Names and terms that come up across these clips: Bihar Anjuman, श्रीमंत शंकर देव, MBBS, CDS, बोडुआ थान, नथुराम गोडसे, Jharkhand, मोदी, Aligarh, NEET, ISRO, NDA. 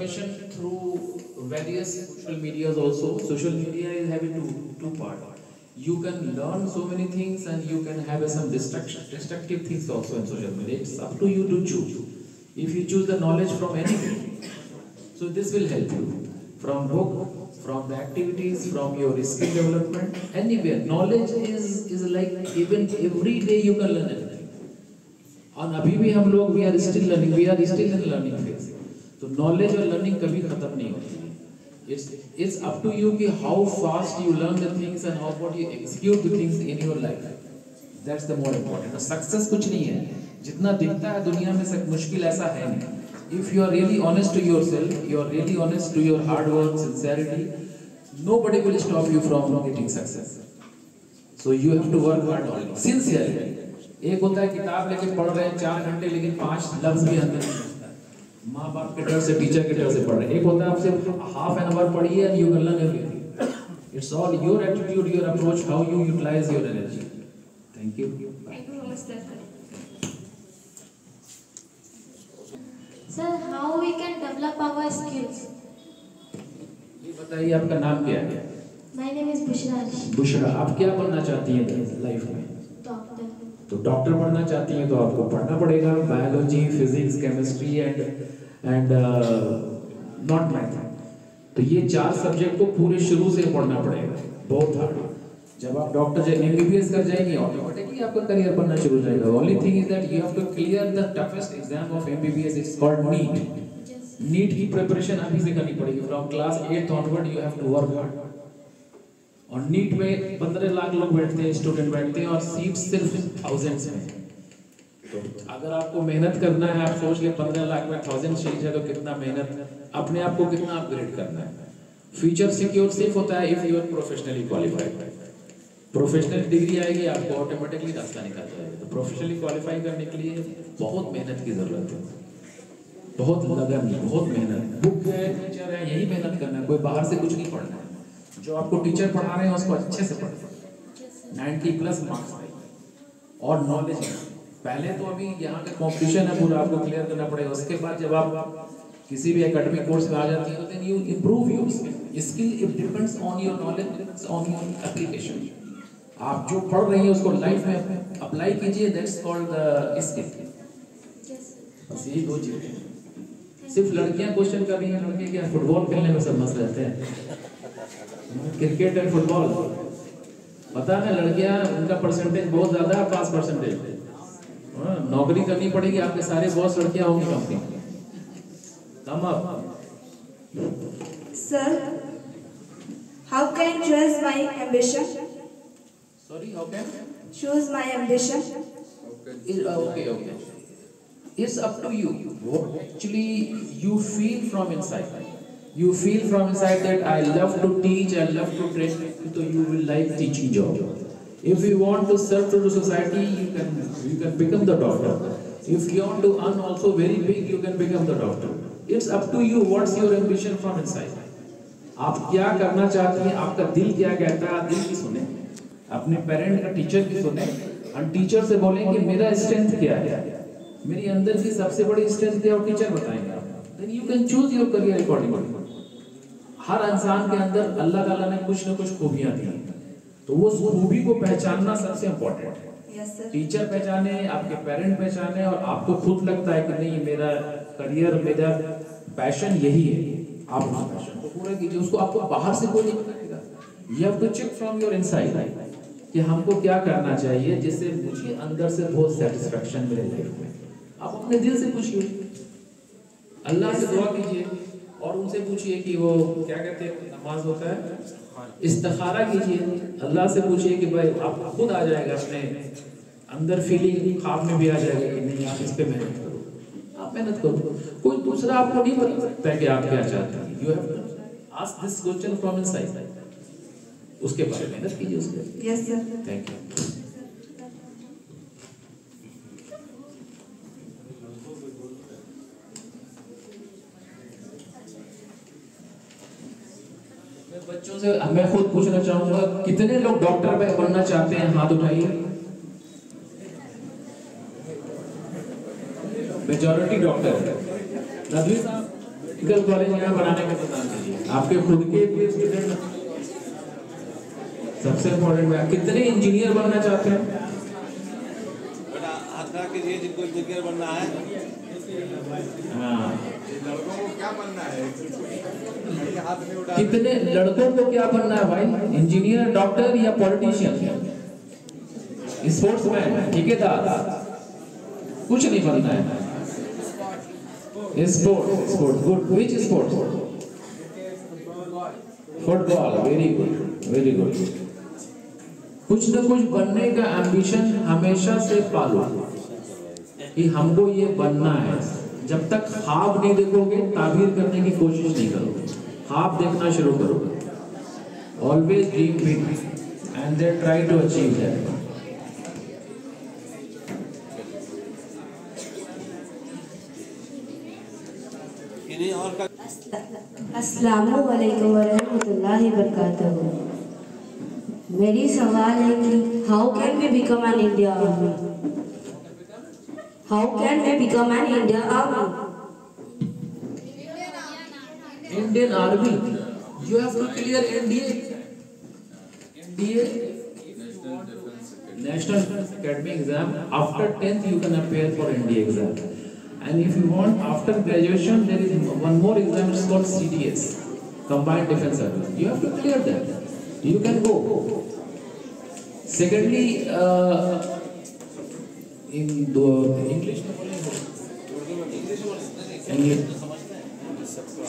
information through various social medias also. Social media is having two parts. You can learn so many things and you can have some destructive things also in social media. It's up to you to choose. If you choose the knowledge from anything, so this will help you. From book, from the activities, from your skill development, anywhere. Knowledge is like even every day you can learn anything. और अभी भी हम लोग we are still in learning phase. तो knowledge और learning कभी खत्म नहीं होती. It's up to you कि how fast you learn the things and how what you execute the things in your life. That's the more important. Success कुछ नहीं है. जितना दिखता है दुनिया में सब मुश्किल ऐसा है नहीं. If you are really honest to yourself, you are really honest to your hard work, sincerity, nobody will stop you from getting success. So you have to work hard on it. Sincerely. एक होता है किताब लेके पढ़ रहे हैं 4 घंटे लेकिन 5 लफ्ज भी अंदर नहीं आता है, माँ बाप के डर से, टीचर के डर से पढ़ रहे हैं. एक होता है आप सिर्फ ½ an hour पढ़िए and you can learn everything. It's all your attitude, your approach, how you utilise your energy. Thank you. Sir, how we can develop our skills? ये बताइए, आपका नाम क्या है? My name is Bushra. Bushra, आप क्या बनना चाहती हैं लाइफ में? तो डॉक्टर बनना चाहती हैं तो आपको पढ़ना पड़ेगा biology, physics, chemistry and not math. तो ये 4 सब्जेक्ट को पूरे शुरू से पढ़ना पड़ेगा. बहुत हार्ड. जब आप डॉक्टर MBBS कर जाएंगे ऑटोमेटिकली आपका करियर बनना शुरू हो जाएगा. Only thing is that you have to clear the toughest exam of MBBS. It's called NEET. NEET की प्रिपरेशन अभी से करनी पड़ेगी. From class 8 onward you have to work hard. और नीट में 15 लाख लोग बैठते हैं, स्टूडेंट बैठते हैं और सीट सिर्फ 1000s में. तो अगर आपको मेहनत करना है, आप सोच ले 15 लाख में 1000 सीट है तो कितना मेहनत, अपने आप को कितना अपग्रेड करना है. फ्यूचर सिक्योर सिर्फ होता है if you are professionally qualified. Professional degree आएगी आपको ऑटोमेटिकली रास्ता निकल जाएगा. तो प्रोफेशनली क्वालिफाई करने के लिए बहुत मेहनत की जरूरत है, बहुत लगन, बहुत मेहनत. बुक है, टीचर है, यही मेहनत करना है. कोई बाहर से कुछ नहीं पढ़ना है. जो आपको टीचर पढ़ा रहे हैं उसको अच्छे से पढ़ो. 90+ मार्क्स आएंगे और नॉलेज. पहले तो अभी यहाँ का कॉम्पिटिशन है पूरा, आपको क्लियर करना पड़ेगा. उसके बाद जब आप किसी भी एकेडमिक कोर्स में आ जाती है तो you improve your skill. It depends on your knowledge, depends on your application. आप जो पढ़ रही हैं उसको लाइफ में अप्लाई कीजिए. That's called skill. बस यही 2 चीजें. सिर्फ लड़कियाँ क्वेश्चन कर रही हैं, लड़के क्या फुटबॉल खेलने में सब मस्त रहते हैं, क्रिकेट एंड फुटबॉल. पता है लड़कियां, उनका परसेंटेज बहुत ज्यादा है, पास परसेंटेज है. नौकरी करनी पड़ेगी, आपके सारे बॉस लड़कियां होंगी company. Come up. Sir, how can choose my ambition? Sorry, how can choose my ambition? Okay okay, it's up to you. Actually you feel from inside. You feel from inside that I love to teach, I love to train people, so you will like teaching job. If you want to serve to the society, you can become the doctor. If you want to earn also very big, you can become the doctor. It's up to you. What's your ambition from inside? आप क्या करना चाहती हैं, आपका दिल क्या कहता है, दिल की सुने, अपने पेरेंट का, टीचर की सुने. और टीचर से बोलें कि मेरा स्ट्रेंथ क्या है, मेरी अंदर की सबसे बड़ी स्ट्रेंथ क्या है, और टीचर बताएंगे. Then you can choose your career accordingly. हर इंसान के अंदर अल्लाह ताला ने कुछ न कुछ खूबियां दी हैं, तो वो खूबी को पहचानना सबसे इम्पोर्टेंट है. yes, टीचर पहचाने, आपके पेरेंट पहचाने, और आपको खुद लगता है कि नहीं मेरा करियर, मेरा पैशन यही है, आप अपना पैशन को पूरा कीजिए. उसको आपको बाहर से कोई नहीं बताएगा. You have to check from your inside कि हमको क्या करना चाहिए जिससे मुझे अंदर से बहुत सेटिस्फेक्शन मिले लाइफ में. आप अपने दिल से पूछिए, अल्लाह से दुआ कीजिए और उनसे पूछिए कि वो क्या कहते हैं, नमाज होता है, इस्तिखारा कीजिए. अल्लाह से पूछिए कि भाई आप खुद आ जाएगा अपने अंदर फीलिंग, ख्वाब में भी आ जाएगा कि नहीं आप इस पर मेहनत करो, आप मेहनत करो. कोई दूसरा आपको नहीं बता सकता कि आप क्या चाहते हैं. You have to ask this question from inside. उसके बाद मेहनत कीजिए उसके. Yes sir, thank you. बच्चों से मैं खुद पूछना चाहूंगा, कितने लोग डॉक्टर बनना चाहते हैं, हाथ उठाइए. Majority doctor. मेडिकल कॉलेज यहाँ बनाने का प्रदान करिए, आपके खुद के सबसे इम्पोर्टेंट है। कितने इंजीनियर बनना चाहते हैं बेटा? हाथ खड़ा कीजिए जिनको इंजीनियर बनना है। हाँ, लड़कों को क्या बनना है? कितने लड़कों को क्या बनना है भाई? इंजीनियर, डॉक्टर या पॉलिटिशियन, स्पोर्ट्समैन, ठेकेदार, कुछ नहीं बनना है। Sports, sports, good. Which sports? Football. Very good, very good. कुछ न कुछ बनने का एम्बिशन हमेशा से पालो कि हमको ये बनना है। जब तक ख्वाब नहीं देखोगे ताबीर करने की कोशिश नहीं करोगे, ख्वाब देखना शुरू करोगे। Always dream big and then try to achieve that. अस्सलामुअलैकुम वरहमतुल्लाहि वबरकातहू। मेरी सवाल है कि how can we become an Indian army? Indian army, you have to clear NDA, National defence academy exam. After 10th you can appear for NDA exam, and if you want after graduation there is one more exam, it's called CDS, combined defense service. You have to clear that, you can go. Secondly, in the English,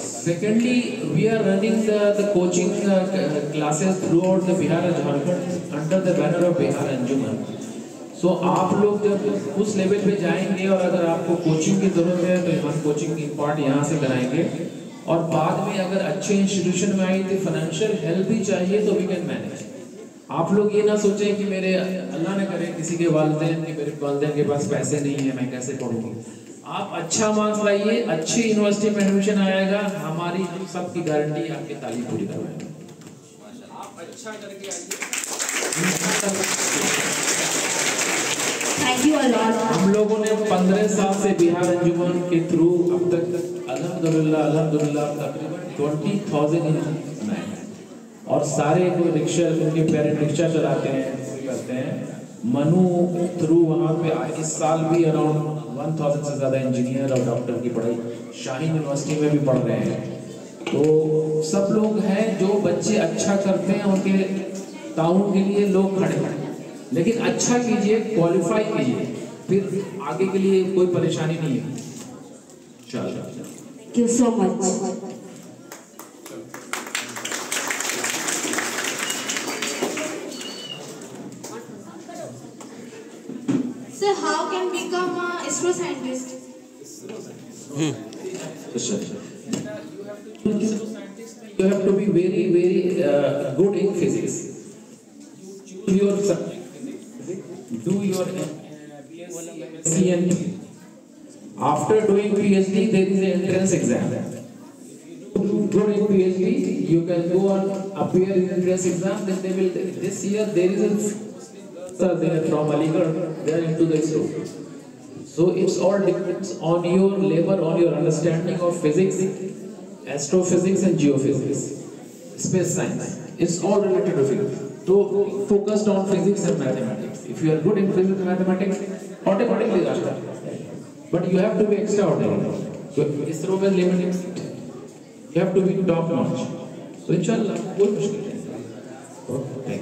secondly we are running the coaching classes throughout the Bihar and Jharkhand under the banner of Bihar Anjuman. तो आप लोग जब उस level पे जाएंगे और अगर आपको कोचिंग की जरूरत है तो हम कोचिंग की पार्ट यहाँ से कराएंगे, और बाद में अगर अच्छे इंस्टीट्यूशन में आई तो फाइनेंशियल हेल्प भी चाहिए तो वी कैन मैनेज। आप लोग ये ना सोचें कि मेरे अल्लाह ने करे किसी के वालदेन के, मेरे वालदेन के पास पैसे नहीं है मैं कैसे पढ़ूंगी। आप अच्छा मार्क्स लाइए, अच्छी यूनिवर्सिटी में एडमिशन आएगा, हमारी हम सबकी गारंटी आपकी तालीम पूरी करवाएंगे। आप अच्छा करके आइए। हम लोगों ने 15 साल से बिहार अंजुमन के थ्रू अब तक अल्हम्दुलिल्लाह तकरीबन 20,000 इंजीनियर बनाए हैं, और सारे को रिक्शा, उनके पेरेंट रिक्शा चलाते हैं, करते हैं। मनु थ्रू वहाँ पे इस साल भी अराउंड 1,000 से ज़्यादा इंजीनियर और डॉक्टर की पढ़ाई शाहीन यूनिवर्सिटी में भी पढ़ रहे हैं। तो सब लोग हैं जो बच्चे अच्छा करते हैं, उनके ताउन के लिए लोग खड़े हैं, लेकिन अच्छा कीजिए, क्वालिफाई कीजिए, फिर आगे के लिए कोई परेशानी नहीं है। चलो, thank you so much. Sir, how can we become an astro scientist? You have to be very, very good in physics. Do your subject physics. Do your BSc. After doing PhD, there is an entrance exam. you do in PhD you can go and appear in entrance exam. Then they will, this year there is a sir there from Aligarh, they are into the ISRO. So it's all depends on your level, on your understanding of physics, astrophysics and geophysics, space science. It's all related to physics. So focused on physics and mathematics. If you are good in physics and mathematics, automatically you are. But you have to be extraordinary. So ISRO में limited. You have to be top notch. So inshallah कोई मुश्किल नहीं। Okay.